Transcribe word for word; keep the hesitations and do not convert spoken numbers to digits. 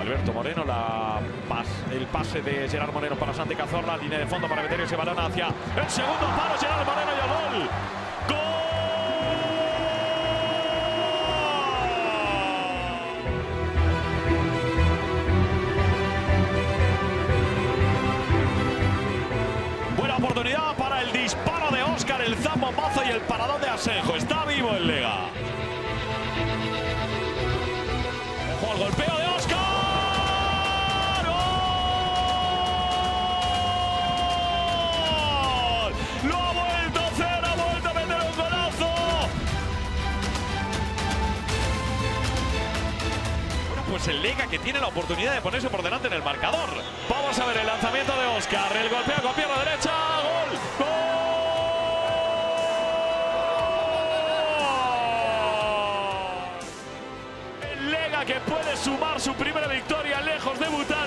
Alberto Moreno, la pas, el pase de Gerard Moreno para Santi Cazorra, línea de fondo para meter ese balón hacia el segundo palo, Gerard Moreno y el gol. ¡Gol! Buena oportunidad para el disparo de Oscar, el zambombazo y el paradón de Asenjo. Está vivo el Lega. Ojo al golpeo de Oscar. Pues el Lega que tiene la oportunidad de ponerse por delante en el marcador. Vamos a ver el lanzamiento de Oscar, el golpeo con pierna derecha, ¡gol! ¡Gol! El Lega que puede sumar su primera victoria lejos de Bután.